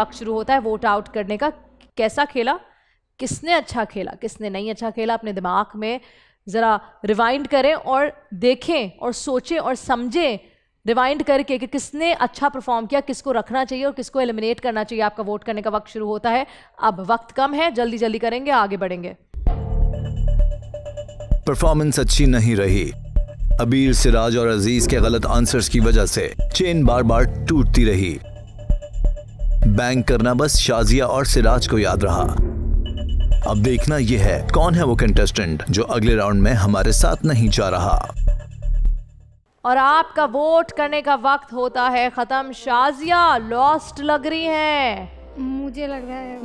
वक्त शुरू होता है वोट आउट करने का। कैसा खेला, किसने अच्छा खेला, किसने नहीं अच्छा खेला, अपने दिमाग में ज़रा रिवाइंड करें और देखें और सोचें और समझें रिवाइंड करके कि किसने अच्छा परफॉर्म किया, किसको रखना चाहिए और किसको एलिमिनेट करना चाहिए। आपका वोट करने का वक्त शुरू होता है। अब वक्त कम है, जल्दी जल्दी करेंगे, आगे बढ़ेंगे। परफॉर्मेंस अच्छी नहीं रही। अबीर, सिराज और अजीज के गलत आंसर्स की वजह से चेन बार बार टूटती रही। बैंक करना बस शाजिया और सिराज को याद रहा। अब देखना यह है कौन है वो कंटेस्टेंट जो अगले राउंड में हमारे साथ नहीं जा रहा। और आपका वोट करने का वक्त होता है खत्म। शाजिया लॉस्ट लग रही है, मुझे लग रहा है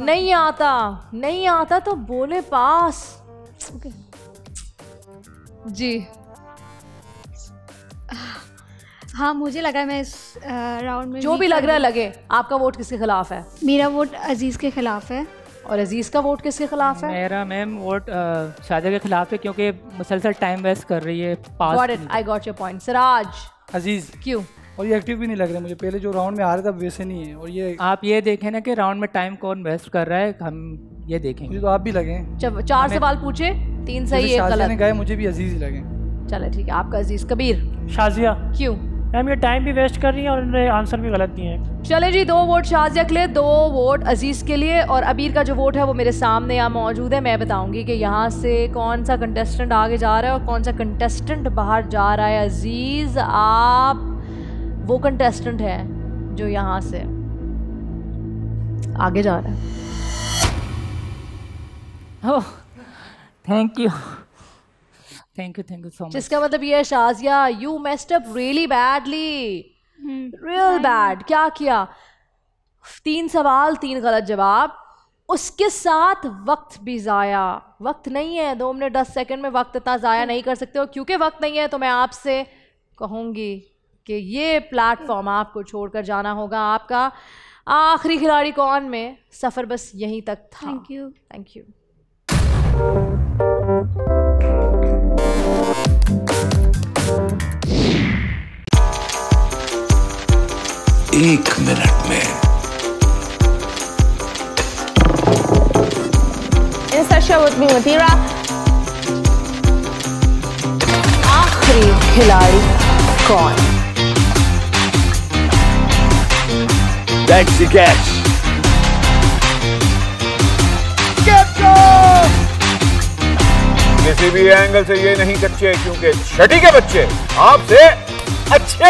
नहीं आता तो बोले पास। जी हाँ, मुझे लगा मैं इस राउंड में जो भी लग रहा है लगे। आपका वोट किसके खिलाफ है? मेरा वोट अजीज के खिलाफ है। और अजीज का वोट किसके खिलाफ है? मेरा मैम वोट शाजिया के खिलाफ है क्योंकि मुसलसल टाइम वेस्ट कर रही है। Got it, I got your point. Siraj, Aziz क्यों? और ये एक्टिव भी नहीं लग रहे मुझे, पहले जो राउंड में आ रहा था वैसे नहीं है। और ये आप ये देखें ना कि राउंड में टाइम कौन वेस्ट कर रहा है, हम ये देखेंगे। तो आप भी लगे, चार सवाल पूछे, तीन सही एक गलत गए, मुझे भी अजीज लगे। चलो ठीक है, आपका अजीज। कबीर, शाजिया क्यों? मैम ये टाइम भी वेस्ट कर रही है और इन्होंने आंसर भी गलत दिए हैं। चले जी, 2 वोट शाजिया के लिए, 2 वोट अजीज़ के लिए। और अबीर का जो वोट है वो मेरे सामने यहाँ मौजूद है। मैं बताऊंगी कि यहाँ से कौन सा कंटेस्टेंट आगे जा रहा है और कौन सा कंटेस्टेंट बाहर जा रहा है। अजीज़, आप वो कंटेस्टेंट हैं जो यहाँ से आगे जा रहा है। Oh, thank you thank you so much. इसका मतलब ये है Shazia, you messed up really badly, real bad. क्या किया? 3 सवाल 3 गलत जवाब, उसके साथ वक्त भी ज़ाया। वक्त नहीं है, 2 मिनट 10 सेकंड में वक्त इतना ज़ाया नहीं कर सकते हो। क्योंकि वक्त नहीं है तो मैं आपसे कहूँगी कि ये प्लेटफॉर्म आपको छोड़कर जाना होगा। आपका आखिरी खिलाड़ी कौन में सफ़र बस यहीं तक था। Thank you. एक मिनट में इन सशा आखिरी खिलाड़ी कौन। टैक्सी कैश किसी भी एंगल से ये नहीं कच्चे क्योंकि छठी के बच्चे आपसे अच्छे।